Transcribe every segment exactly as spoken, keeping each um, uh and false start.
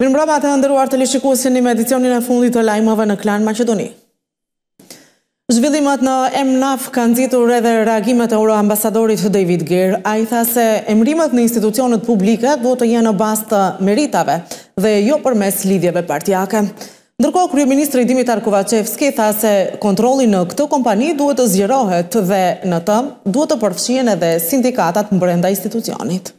Mirëmbrëma të nderuar teleshikuesin në edicionin e fundit të lajmeve në Klan Macedonia. Zhvillimet në M N A F kanë nxitur edhe reagimet e euroambasadorit David Geer. Ai tha se emërimet në institucionet publike duhet të jenë në bazë të meritave dhe jo përmes lidhjeve partijake. Ndërkohë, kryeministri Dimitar Kovačevski tha se kontrolli në këtë kompani duhet të zgjerohet dhe në të duhet të përfshihen edhe sindikatat brenda institucionit.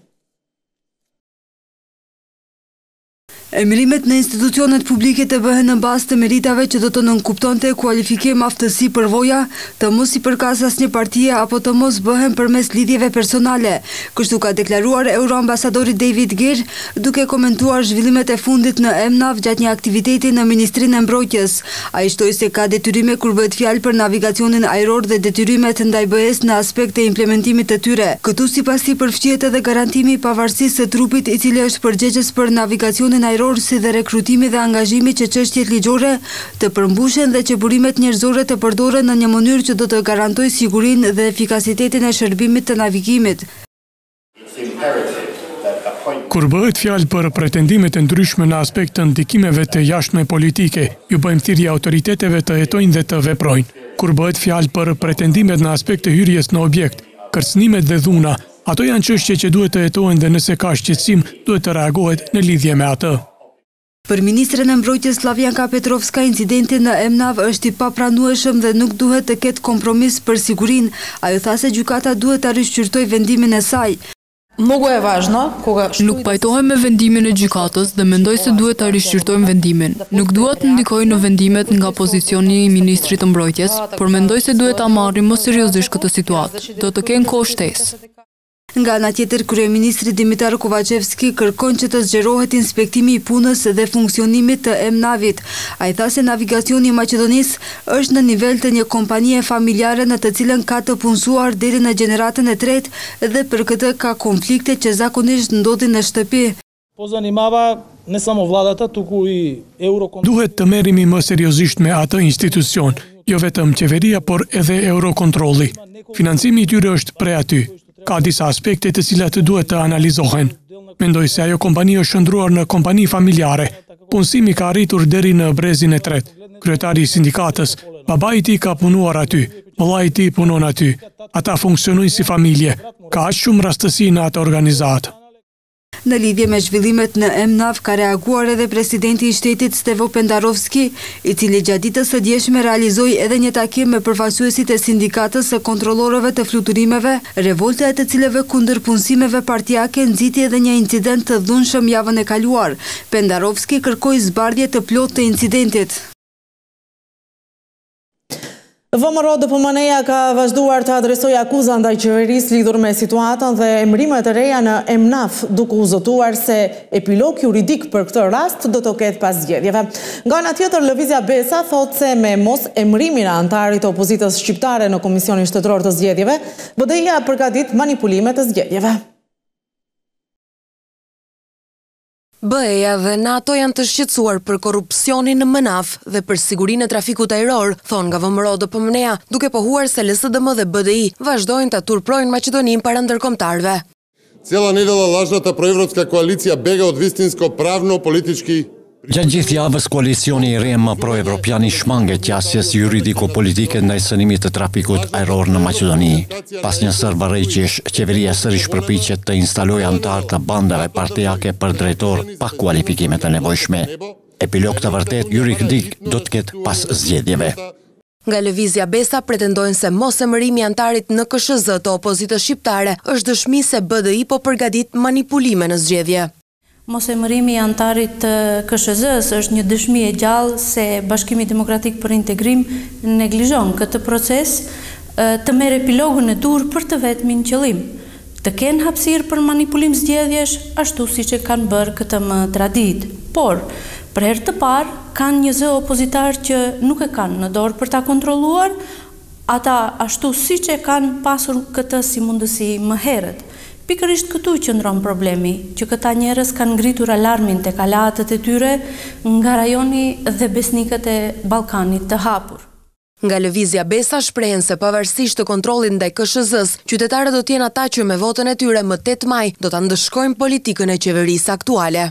Emërimet në institucionet publike të bëhen në bazë të meritave që do të nënkuptonte kualifikim, aftësi, përvoja, të mos i përkas asnjë partie apo të mos bëhen përmes lidhjeve personale. Kështu ka deklaruar euroambasadori David Geer, duke komentuar zhvillimet e fundit në M N A F gjatë një aktiviteti në Ministrinë e Mbrojtjes. Ai shtoi se ka detyrime kur bëhet fjalë për navigacionin ajror dhe detyrimet ndaj B E-s në aspekt e implementimit të tyre. Këtu sipas i përfshihet edhe garantimi i pavarësisë së trupit, i cili është përgjegjës për navigacionin ajror, si dhe rekrutimi dhe angazhimi që çështjet ligjore të përmbushen dhe që burimet njerëzore të përdoren në një mënyrë që do të garantojë sigurinë dhe efikasitetin e shërbimit të navigimit. Kur bëhet fjalë për pretendimet e ndryshme në aspekt të ndikimeve të jashtme politike, ju bëjmë thirrje autoriteteve të hetojnë dhe të veprojnë. Kur bëhet fjalë për pretendimet në aspekt të hyrjes në objekt, kërcënimet dhe dhuna, ato janë çështje që duhet të hetohen dhe nëse ka shqetësim, duhet të reagohet në lidhje me atë. Për Ministrën e Mbrojtjes Slavijanka Petrovska, incidenti në M N A V është i papranueshëm dhe nuk duhet të ketë kompromis për sigurinë. Ajo tha se gjykata duhet ta rishqyrtojë vendimin e saj. Nuk pajtohem me vendimin e gjykatës dhe mendoj se duhet ta rishqyrtojmë vendimin. Nuk dua të ndikoj në vendimet nga pozicioni i Ministrit të Mbrojtjes, por mendoj se duhet ta marrim më seriozisht këtë situatë. Do të kenë kohë shtesë. Nga ana tjetër, kryeministri Dimitar Kovačevski kërkon që të zgjerohet inspektimi i punës dhe funksionimit të M N A V-it. Ai tha se navigacioni i Maqedonisë është në nivel të një kompanie familjare në të cilën ka të punësuar deri në gjeneratën e tretë dhe për këtë ka konflikte që zakonisht ndodhin në shtëpi. Duhet të merremi më seriozisht me atë institucion, jo vetëm qeveria, por edhe Eurokontrolli. Financimi i tyre është prej aty. Ka disa aspekte të cilat duhet të analizohen. Mendoj se ajo kompani është shndruar në kompani familjare. Punësimi ka arritur deri në brezin e tretë. Kryetari i sindikatës, babai i tij ka punuar aty, vëllai i tij punon aty. Ata funksionojnë si familje. Ka aq shumë rastësi në atë organizatë. Në lidhje me zhvillimet në M N A F ka reaguar edhe presidenti i shtetit Stevo Pendarovski, i cili gjatë ditës së djeshme realizoi edhe një takim me përfaqësuesit e sindikatës së kontrollorëve të fluturimeve, revolta e të cilëve kundër punësimeve partijake nxiti edhe një incident të dhunshëm javën e kaluar. Pendarovski kërkoi zbardhje të plotë të incidentit. V M R O dhe P M N-ja ka vazhduar të adresoj akuza ndaj qeverisë lidhur me situatën dhe emërimet e reja në M N A F, duke u zotuar se epilog juridik për këtë rast do të ketë pas zgjedhjeve. Nga ana tjetër, lëvizja Besa thotë se me mos emërimin e anëtarit të opozitës shqiptare në Komisionin Shtetëror të Zgjedhjeve, B D I-ja përgatit manipulime të zgjedhjeve. B E-ja dhe NATO janë të shqetësuar për korrupsionin në M N A F dhe për sigurinë e trafikut ajror, thonë nga V M R O dhe P M N-ja, duke pohuar se L S D M dhe B D I vazhdojnë të turprojnë Maqedoninë para ndërkombëtarëve. Cijela nedjelja lažnata proevropska koalicija bega od istinsko-pravno-politički. Gjatë gjithë javës, koalicioni i rem pro-evropian i shmanget qasjes juridiko-politike ndaj sënimit të trafikut ajror në Maqedoni. Pas një sërbareqjesh, qeveria sërish përpiqet të instalojë antar të bandave partijake për drejtor pa kualifikimet e nevojshme. Epilog të vërtet juridik do të ketë pas zgjedhjeve. Nga lëvizja Besa pretendojnë se mos emërimi i anëtarit në K S H Z të opozitës shqiptare është dëshmi se B D I po përgatit manipulime në zgjedhje. Mos emërimi i anëtarit të K S H Z-s është një dëshmi e gjallë se Bashkimi Demokratik për Integrim neglizhon këtë proces të merë epilogun e dur për të vetmin qëllim, të kenë hapësirë për manipulim zgjedhjesh ashtu siç e kanë bërë këtë më traditë. Por, për herë të parë, kanë një zë opozitar që nuk e kanë në dorë për ta kontrolluar, ata ashtu siç e kanë pasur këtë si mundësi më herët. Pikërisht këtu qëndron problemi, që këta njerëz kanë ngritur alarmin tek alaatët e tyre nga rajoni dhe besnikët e Ballkanit të hapur. Nga lëvizja Besa shprehen se pavarësisht të kontrollit ndaj K S H Z-s, qytetarët do të jenë ata që me votën e tyre më tetë maj do ta ndëshkojnë politikën e qeverisë aktuale.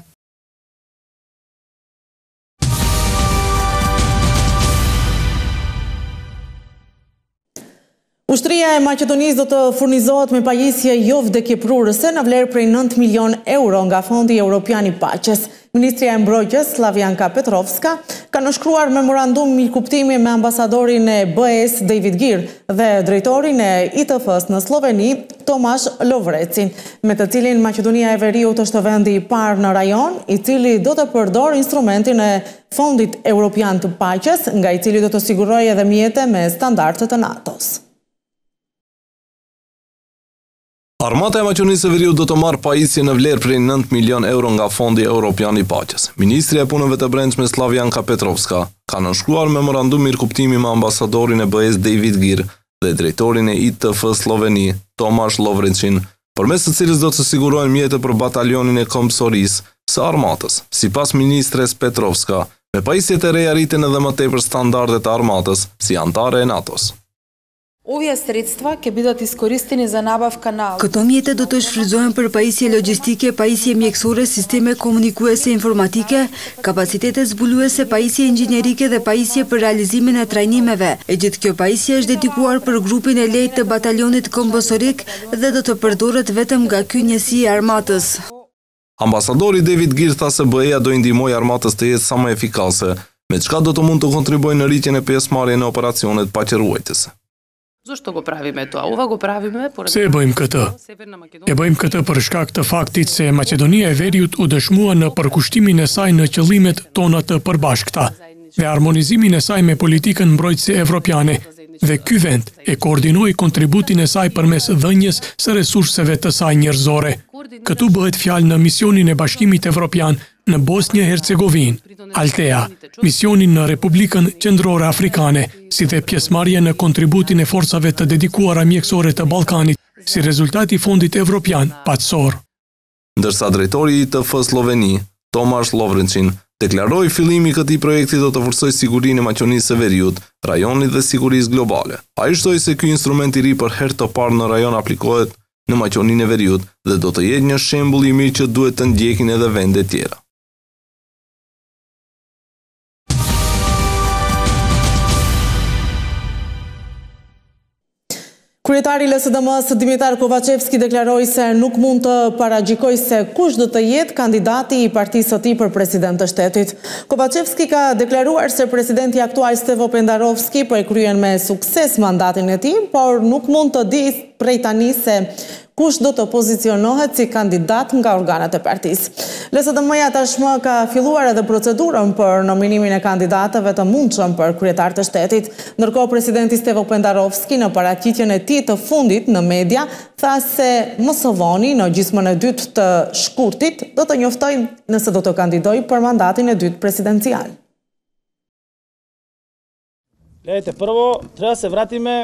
Ushtria e Maqedonisë do të furnizohet me pajisje jo vdekjeprurëse në vlerë prej nëntë milion euro nga Fondi Evropian i Paqes. Ministria e Mbrojtjes Slavijanka Petrovska ka nënshkruar memorandum mirëkuptimi me ambasadorin e B E-s David Geer dhe drejtorin e I T F-s në Sloveni Tomaš Lovrecin, me të cilin Maqedonia e Veriut është vendi i parë në rajon, i cili do të përdor instrumentin e Fondit Evropian të Paqes, nga i cili do të sigurojë edhe mjete me standardet e NATO-s. Armata e Maqedonisë së Veriut do të marrë pajisje në vlerë prej nëntë milion euro nga Fondi Evropian i Paqes. Ministria e Punëve të Brendshme Slavijanka Petrovska ka nënshkruar memorandum mirëkuptimi me ambasadorin e B E-s David Geer dhe drejtorin e I T F Sloveni Tomaš Lovrecin, përmes të cilës do të sigurojnë mjete për batalionin e kombësorisë së armatës. Sipas ministres Petrovska, me pajisjet e reja rriten edhe më tepër standardet e armatës si antare e NATO-s. Këto mjete do të shfrytëzohen për pajisje logistike, pajisje mjekësore, sisteme komunikuese informatike, kapacitete zbuluese, pajisje inxhinierike dhe pajisje për realizimin e trajnimeve. E gjithë kjo pajisje është dedikuar për grupin e lehtë të batalionit kombësorik dhe do të përdoret vetëm nga ky njësi e armatës. Ambasadori David Geer tha se B E-ja do i ndihmojë armatës të jetë sa më efikase, me çka do të mund të kontribuojë në rritjen e pjesëmarrjes në operacionet paqëruajtëse. Pse e bëjmë këtë? E bëjmë këtë për shkak të faktit se Maqedonia e Veriut u dëshmua në përkushtimin e saj në qëllimet tona të përbashkëta dhe harmonizimin e saj me politikën mbrojtëse evropiane, dhe ky vend e koordinoi kontributin e saj përmes dhënies së resurseve të saj njerëzore. Këtu bëhet fjalë në misionin e Bashkimit Evropian në Bosnjë-Hercegovinë, Altea, misionin në Republikën Qendrore Afrikane, si dhe pjesëmarrja në kontributin e forcave të dedikuara mjekësore të Ballkanit, si rezultat i Fondit Evropian Paqësor. Ndërsa drejtori i I T F Sloveni, Tomaš Lovrecin, deklaroi fillimi i këtij projekti do të forcojë sigurinë e Maqedonisë së Veriut, rajonit dhe sigurisë globale. Ai shtoi se ky instrument i ri për herë të parë në rajon aplikohet në Maqedoninë e Veriut dhe do të jetë një shembull i mirë që duhet të ndjekin edhe vende tjera. Kryetari i L S D M-s Dimitar Kovačevski deklaroi se nuk mund të paragjikoj se kush do të jetë kandidati i partisë së tij për president të shtetit. Kovačevski ka deklaruar se presidenti aktual Stevo Pendarovski po e kryen me sukses mandatin e tij, por nuk mund të di prej tani se kush do të pozicionohet si kandidat nga organet e partisë. L S D M-ja tashmë ka filluar edhe procedurën për nominimin e kandidatëve të mundshëm për kryetar të shtetit, ndërkohë presidenti Stevo Pendarovski në paraqitjen e tij të fundit në media tha se Mosovoni në gjysmën e dytë të shkurtit do të njoftojë nëse do të kandidojë për mandatin e dytë presidencial. Lejte, prvo, treba se vratime.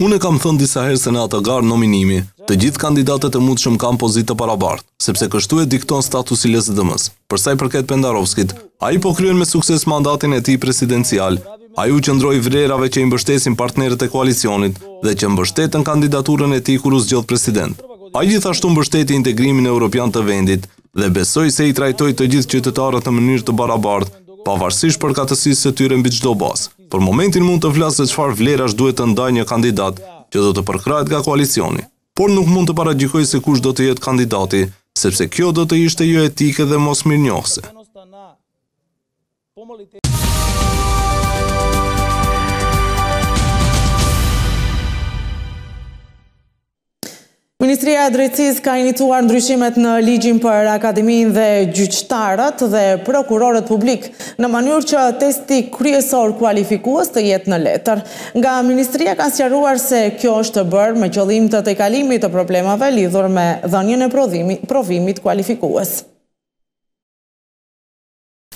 Unë kam thënë disa herë se në atë garë nominimi, të gjithë kandidatët e mundshëm kanë pozitë të parabartë, sepse kështu e dikton statusi i L S D M-s. Për sa i përket Pendarovskit, ai po kryen me sukses mandatin e tij presidencial. Ai u qëndroi vrerave që i mbështesin partnerët e koalicionit dhe që mbështetën kandidaturën e tij kur u zgjodh president. Ai gjithashtu mbështeti integrimin evropian të vendit dhe besoi se i trajtoi të gjithë qytetarët në mënyrë të barabartë, pavarësisht përkatësisë së tyre mbi çdo bazë. Për momentin mund të flasë se çfarë vlerash duhet të ndajë një kandidat që do të përkrahet nga koalicioni, por nuk mund të paragjikoj se kush do të jetë kandidati, sepse kjo do të ishte jo etike dhe mos mirënjohëse. Ministria e Drejtësisë ka iniciuar ndryshimet në ligjin për akademinë dhe gjyqtarët dhe prokurorët publik në mënyrë që testi kryesor kualifikues të jetë në letër. Nga Ministria kanë sqaruar se kjo është bërë me qëllim të tejkalimit të problemave lidhur me dhënien e provimit kualifikues.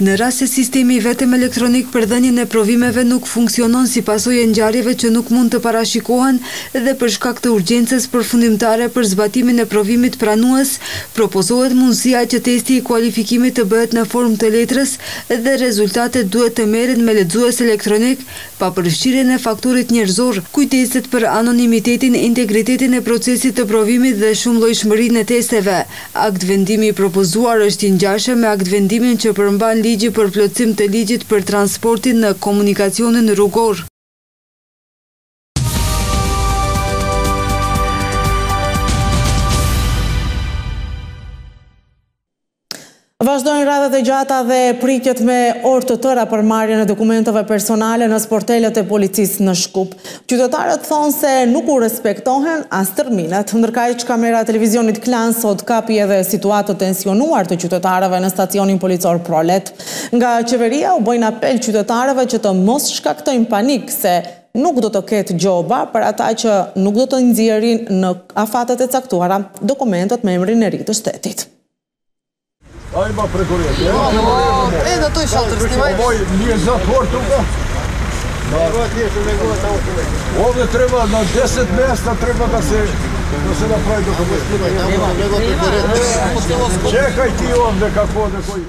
Në rast se sistemi vetëm elektronik për dhënien e provimeve nuk funksionon si pasojë e ngjarjeve që nuk mund të parashikohen dhe për shkak të urgjencës përfundimtare për zbatimin e provimit pranues, propozohet mundësia që testi i kualifikimit të bëhet në formë të letrës dhe rezultatet duhet të merren me lexues elektronik pa përfshirjen e faktorit njerëzor, kujdeset për anonimitetin, integritetin e procesit të provimit dhe shumëllojshmërinë e testeve. Akt vendimi i propozuar është i ngjashëm me akt vendimin që përmban ligji për plotësim të ligjit për transportin në komunikacionin rrugor. Vazhdojnë radhët e gjata dhe pritjet me orë të tëra për marrjen e dokumenteve personale në sportelet e policisë në Shkup. Qytetarët thonë se nuk u respektohen as terminat. Ndërkaq kamera e televizionit Klan sot kapi edhe situatë tensionuar të qytetarëve në stacionin policor Prolet. Nga qeveria u bojnë apel qytetarëve që të mos shkaktojnë panik se nuk do të ketë gjoba për ata që nuk do të nxjerrin në afatet e caktuara dokumentet me emrin e ri të shtetit. Ajma prekurjet, e? E, da to je šalter, snimajte. Ovoj nije zatvor tuga. Ovdje treba na deset mjesta treba da se napravi dokument. Čekaj ti ovdje kako ovdje koji.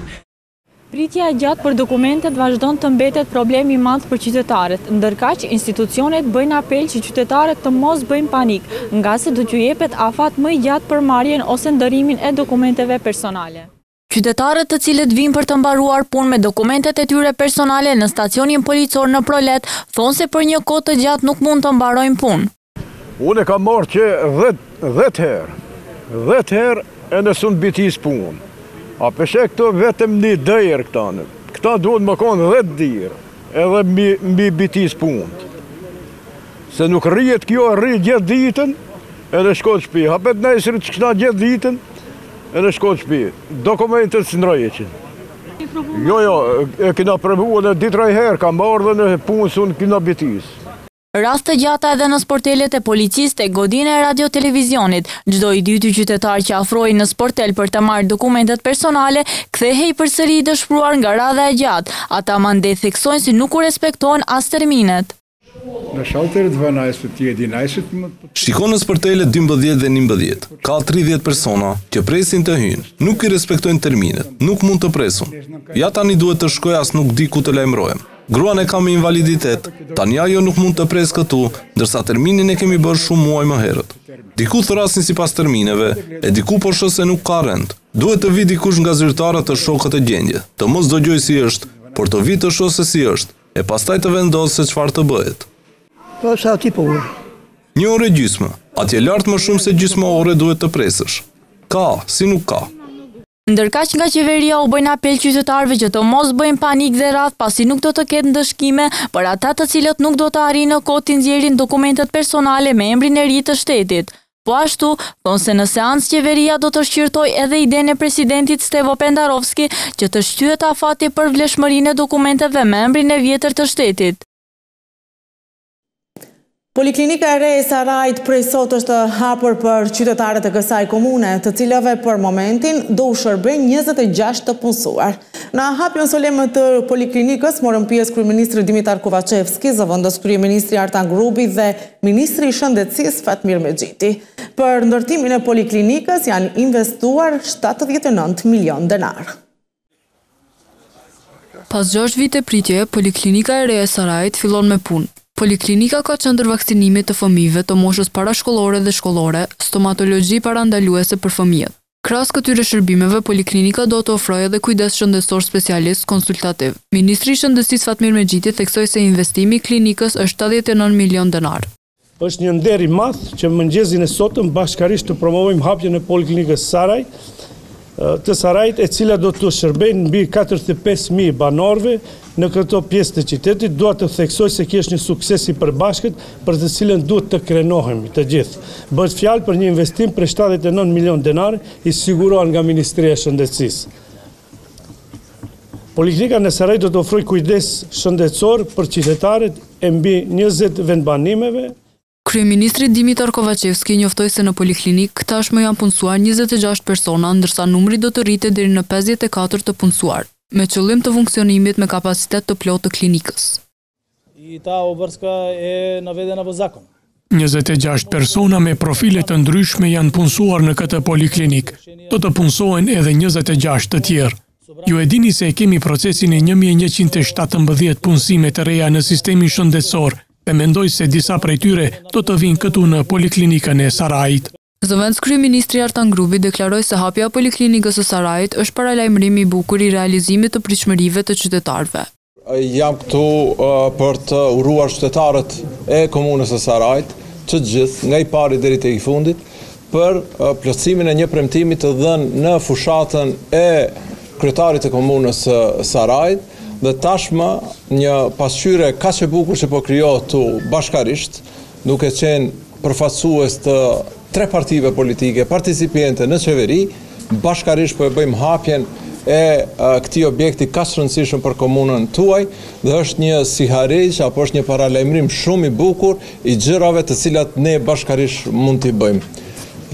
Pritja e gjatë për dokumentet vazhdon të mbetet problemi i madh për qytetarët, ndërkaq institucionet bëjnë apel që qytetarët të mos bëjnë panik, nga se do t'ju jepet afat më i gjatë për marrjen ose ndërimin e dokumenteve personale. Qytetarët të cilët vinë për të mbaruar punë me dokumentet e tyre personale në stacionin policor në Prolet, thonë se për një kohë të gjatë nuk mund të mbarojnë punë. Unë e kam marrë që dhjetë herë, dhjetë herë e nësun bitis punë. A peshe këto vetëm një dërë këtanë, këta duhet më konë dhjetë dirë edhe mbi, mbi bitis punë. Se nuk rrijet kjo, rrijet gjithë ditën edhe shkot shpi. Hapet nëjësri që këta gjithë ditën, edhe shkot shpi. Dokumentet së ndrajeqin. Jo, jo, e kina prëvu edhe ditraj herë, kam marrë dhe në punë së unë kina bitis. Rast të gjata edhe në sportelet e policiste, godine e radio-televizionit, gjdo i dyti qytetar që afroj në sportel për të marrë dokumentet personale, kthehej përsëri dëshpruar nga radha e gjatë. Ata mandet theksojnë si nuk u respektojnë as terminet. Shikonë së për tele dymbëdhjetë dhe njëmbëdhjetë, ka tridhjetë persona që presin të hynë, nuk i respektojnë terminet, nuk mund të presun. Ja tani duhet të shkoj as nuk di ku të lajmërojmë. Gruan e kam invaliditet, tani ajo nuk mund të pres këtu, ndërsa terminin e kemi bërë shumë muaj më herët. Diku thrasin si pas termineve, e diku po shoh se nuk ka rend. Duhet të vi dikush nga zyrtarët të shoh këtë gjendje, të mos dëgjoj si është, por të vi të shoh se si është, e pastaj të vendosë se çfarë të bëhet. Një ore gjysmë, atje lartë më shumë se gjysmë ore duhet të presësh. Ka, si nuk ka. Ndërkaq nga qeveria u bëjnë apel qytetarëve që të mos bëjnë panik dhe radh pasi nuk do të ketë ndëshkime për ata të cilët nuk do të arrinë në kohë të nxjerrin dokumentet personale me emrin e ri të shtetit. Po ashtu, thonë se në seancë qeveria do të shqyrtoj edhe idenë e presidentit Stevo Pendarovski që të shtyhet afati për vlefshmërinë e dokumenteve me emrin e vjetër të shtetit. Poliklinika e re e Sarajit prej sot është hapur për qytetarët e kësaj komune, të cilëve për momentin do u shërbejnë njëzet e gjashtë të punësuar. Në hapjen soleme të poliklinikës morën pjesë kryeministri Dimitar Kovačevski, zëvendës kryeministri Artan Grubi dhe ministri i Shëndetësisë Fatmir Mexhiti. Për ndërtimin e poliklinikës janë investuar shtatëdhjetë e nëntë milion denar. Pas gjashtë vite pritje, poliklinika e re e Sarajit fillon me punë. Poliklinika ka qendër vaksinimi të fëmijëve të moshës parashkollore dhe shkollore, stomatologji parandaluese për fëmijët. Krahas këtyre shërbimeve, poliklinika do të ofrojë edhe kujdes shëndetësor specialist konsultativ. Ministri i Shëndetësisë Fatmir Mexhiti theksoi se investimi i klinikës është shtatëdhjetë e nëntë milion denar. Është një nder i madh që mëngjesin e sotëm bashkërisht të promovojmë hapjen e poliklinikës Saraj, të Sarajit, e cila do të shërbejnë mbi katërdhjetë e pesë mijë banorëve në këto pjesë të qytetit. Dua të theksoj se kjo është një sukses i përbashkët për të cilën duhet të krenohemi të gjithë. Bëhet fjalë për një investim për shtatëdhjetë e nëntë milion denar i siguruar nga Ministria e Shëndetësisë. Poliklinika në Saraj do të ofrojë kujdes shëndetësor për qytetarët e mbi njëzet vendbanimeve. Kryeministri Dimitar Kovačevski njoftoi se në poliklinik tashmë janë punësuar njëzet e gjashtë persona, ndërsa numri do të rritet deri në pesëdhjetë e katër të punësuar, me qëllim të funksionimit me kapacitet të plotë të klinikës. njëzet e gjashtë persona me profile të ndryshme janë punësuar në këtë poliklinik. Do të punësohen edhe njëzet e gjashtë të tjerë. Ju e dini se kemi procesin e një mijë e njëqind e shtatëmbëdhjetë punësime të reja në sistemin shëndetësor. Dhe mendoj se disa prej tyre do të vinë këtu në poliklinikën e Sarajit. Zëvendës kryeministri Artan Grubi deklaroi se hapja e poliklinikës së Sarajit është paralajmërimi i bukur i realizimit të pritshmërive të qytetarëve. Jam këtu për të uruar qytetarët e komunës së Sarajit, të gjithë nga i pari deri tek i fundit, për plotësimin e një premtimi të dhënë në fushatën e kryetarit të komunës Sarajit, dhe tashmë një pasqyre ka që bukur që po krijohet tu bashkarisht, duke qenë përfaqësues të tre partive politike, participiente në qeveri, bashkarisht po e bëjmë hapjen e këti objekti ka së rëndësishëm për komunën tuaj, dhe është një siharejsh, apo është një paralajmërim shumë i bukur i gjërave të cilat ne bashkarish mund t'i bëjmë.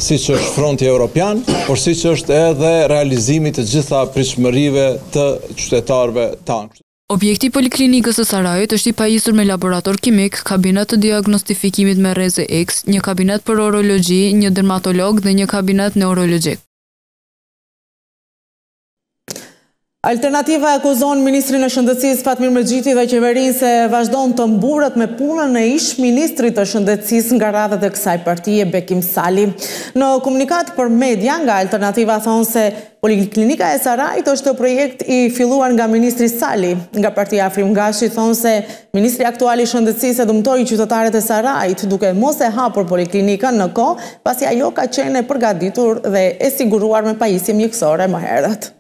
Si që është fronti europian, por si që është edhe realizimi të gjitha pritshmërive të qytetarëve tanë. Objekti poliklinikës së Sarajit është i pajisur me laborator kimik, kabinet të diagnostifikimit me rreze X, një kabinet për urologji, një dermatolog dhe një kabinet neurologjik. Alternativa akuzon Ministrin e Shëndetësisë Fatmir Mexhiti dhe qeverinë se vazhdon të mburet me punën e ish Ministrit të Shëndetësisë nga radhët e kësaj partie Bekim Sali. Në komunikat për media nga Alternativa thonë se Poliklinika e Sarajit është projekt i filluar nga Ministri Sali. Nga partia Afrim Gashi thonë se Ministri aktuali i Shëndetësisë e dëmtoi qytetarët e Sarajit duke mos e hapur poliklinikën në kohë pasi ajo ka qenë e përgatitur dhe e siguruar me pajisje mjekësore më herët.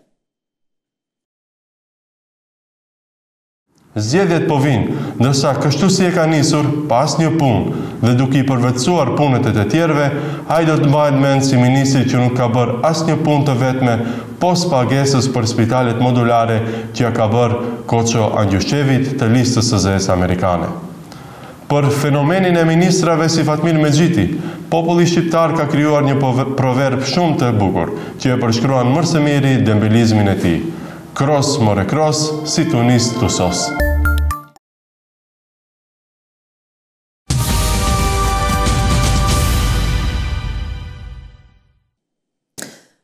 Zgjedhjet po vinë, ndërsa kështu si e ka nisur pas një punë dhe duke i përvetësuar punët e të tjerëve, ai do të mbahet mend si ministri që nuk ka bërë asnjë punë të vetme pos pagesës për spitalet modulare që ja ka bërë Koço Andjushevit të listës së zezë amerikane. Për fenomenin e ministrave si Fatmir Mexhiti, populli shqiptar ka krijuar një proverb shumë të bukur që e përshkruan më së miri dembilizmin e tij. Kros, more kros, si tunis tusos.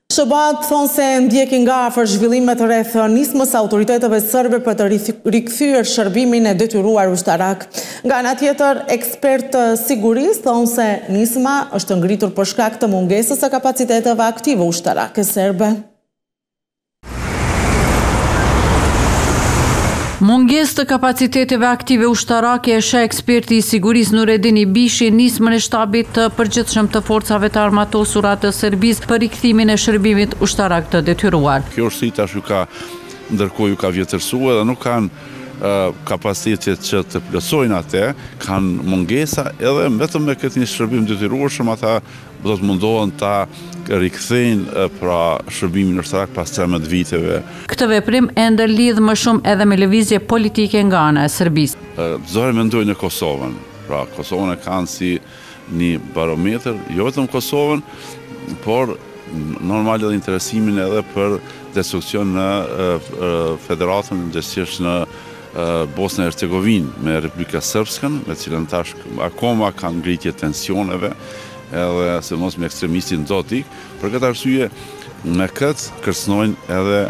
Shëbat thonë se ndjekin nga afër zhvillimet rreth nismës autoriteteve serbe për të rikthyer shërbimin e detyruar ushtarak. Nga ana tjetër, ekspert sigurisë thonë se nisma është ngritur për shkak të mungesës së kapaciteteve aktive ushtarake serbe. Mungesë të kapaciteteve aktive ushtarake e sheh eksperti i sigurisë Nuredin Ibishi nismën e shtabit të përgjithshëm të forcave të armatosura të Serbisë për rikthimin e shërbimit ushtarak të detyruar. Kjo është si tash ju ka ndërkohë ju ka vjetësuar dhe nuk kanë kapacitetet që të plotësojnë atë, kanë mungesa edhe vetëm me këtë një shërbim detyrueshëm ata do të mundohen ta rikthejnë pra shërbimin ushtarak pas tremëdhjetë viteve. Këtë veprim e ndërlidh më shumë edhe me lëvizje politike nga ana e Serbisë. Çdo herë mendoj në Kosovën. Pra Kosovën e kanë si një barometër, jo vetëm Kosovën, por normal edhe interesimin edhe për destruksion në Federatën, gjithsesi në Bosnë e Hercegovinë me Republikën Srpskën, me cilën tash akoma kanë ngritje tensioneve. Edhe se mos me ekstremistin do t'i, për këtë arsye me këtë kërcnojnë edhe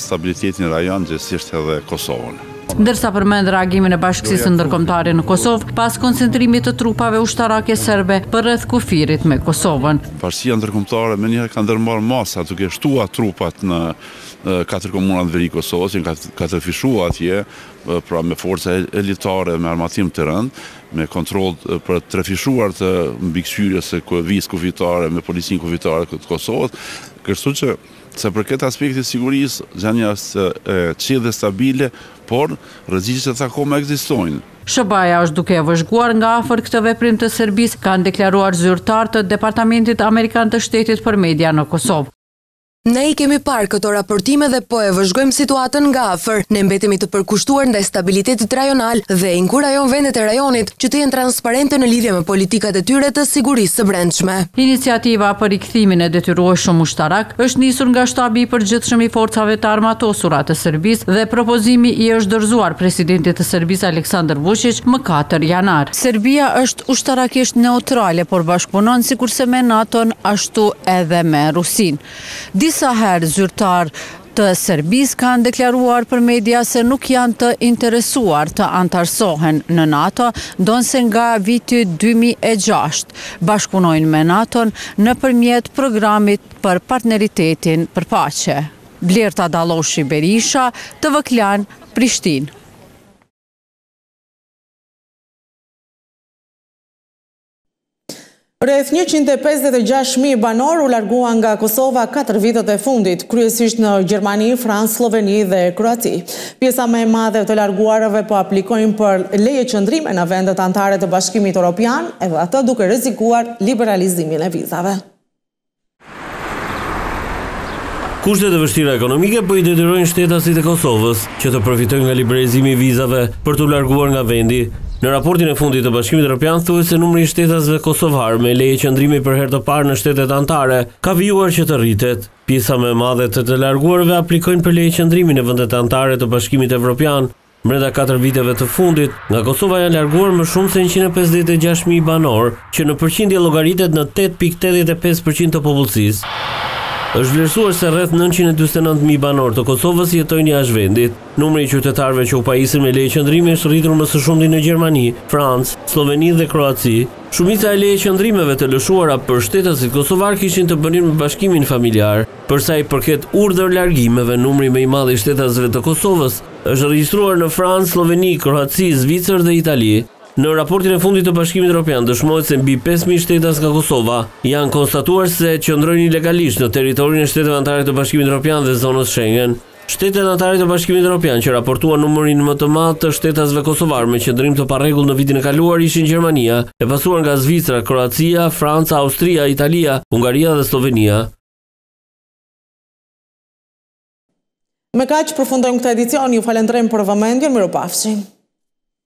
stabilitetin rajon gjithsesi edhe Kosovën. Ndërsa përmend reagimin e bashkësisë ndërkombëtare në Kosovë pas koncentrimit të trupave ushtarake serbe për rreth kufirit me Kosovën. Bashkësia ndërkombëtare më njëherë ka ndërmarrë masa duke shtuar trupat në katër komuna të veri Kosovës, që ka tërfishuar atje, pra me forca elitare, me armatim të rënd, me kontroll për të tërfishuar të mbikëqyrjes së kuvisë kufitare me policinë kufitare të Kosovës, kështu që se për këtë aspekti sigurisë, gjendja është qetë dhe stabile, por rreziqet e akoma ekzistojnë. Shëbaja është duke e vëzhguar nga afër këtë veprim të Serbisë, kanë deklaruar zyrtarë të Departamentit Amerikan të Shtetit për media në Kosovë. Ne i kemi parë këto raportime dhe po e vëzhgojmë situatën nga afër. Ne mbetemi të përkushtuar ndaj stabilitetit rajonal dhe inkurajon vendet e rajonit që të jenë transparente në lidhje me politikat e tyre të sigurisë së brendshme. Iniciativa për rikthimin e detyrueshëm ushtarak është nisur nga shtabi i përgjithshëm i forcave të armatosura të Serbisë dhe propozimi i është dorëzuar presidentit të Serbisë Aleksandar Vučić më katër janar. Serbia është ushtarakisht neutrale, por bashkëpunon sikurse me NATO-n ashtu edhe me Rusinë. Disa herë zyrtar të Serbisë kanë deklaruar për media se nuk janë të interesuar të antarsohen në NATO, ndonse nga viti dy mijë e gjashtë bashkunojnë me NATO-n nëpërmjet programit për partneritetin për paqe. Blerta Daloshi Berisha, T V Klan, Prishtinë. Rreth njëqind e pesëdhjetë e gjashtë mijë banor u larguan nga Kosova katër vitet e fundit, kryesisht në Gjermani, Francë, Sloveni dhe Kroaci. Pjesa më e madhe të larguarëve po aplikojnë për leje qëndrime në vendet anëtare të Bashkimit Evropian, edhe ato duke rrezikuar liberalizimin e vizave. Kushtet e vështira ekonomike po i detyrojnë shtetasit e Kosovës që të përfitojnë nga liberalizimi i vizave për të larguar nga vendi. Në raportin e fundit të Bashkimit Evropian thuhet se numri i shtetasve kosovar me leje qëndrimi për herë të parë në shtetet anëtare ka vijuar që të rritet. Pjesa më e madhe të të larguarve aplikojnë për leje qëndrimi në vendet anëtare të Bashkimit Evropian. Brenda katër viteve të fundit, nga Kosova janë larguar më shumë se njëqind e pesëdhjetë e gjashtë mijë banor, që në përqindje llogaritet në tetë pikë tetëdhjetë e pesë përqind të popullsisë. Është vlerësuar se rreth nëntëqind e njëzet e nëntë mijë banor të Kosovës jetojnë jashtë vendit. Numri i qytetarëve që u paisin me leje qëndrimi është rritur më së shumti në Gjermani, Francë, Sloveni dhe Kroaci. Shumica e leje qëndrimeve të lëshuara për shtetasit kosovar kishin të bënin me bashkimin familjar. Për sa i përket urdhër largimeve, numri më i madh i shtetasëve të Kosovës është regjistruar në Francë, Sloveni, Kroaci, Zvicër dhe Itali. Në raportin e fundit të Bashkimit Evropian dëshmohet se mbi pesë mijë shtetas nga Kosova janë konstatuar se qëndrojnë ilegalisht në territorin e shteteve anëtare të Bashkimit Evropian dhe zonës Schengen. Shtetet anëtare të Bashkimit Evropian që raportuan numrin më të madh të shtetasve kosovar me qëndrim të parregull në vitin e kaluar ishin Gjermania, e pasuar nga Zvicra, Kroacia, Franca, Austria, Italia, Hungaria dhe Slovenia. Me kaq përfundojmë këtë edicion, ju falenderojmë për vëmendjen, mirupafshim.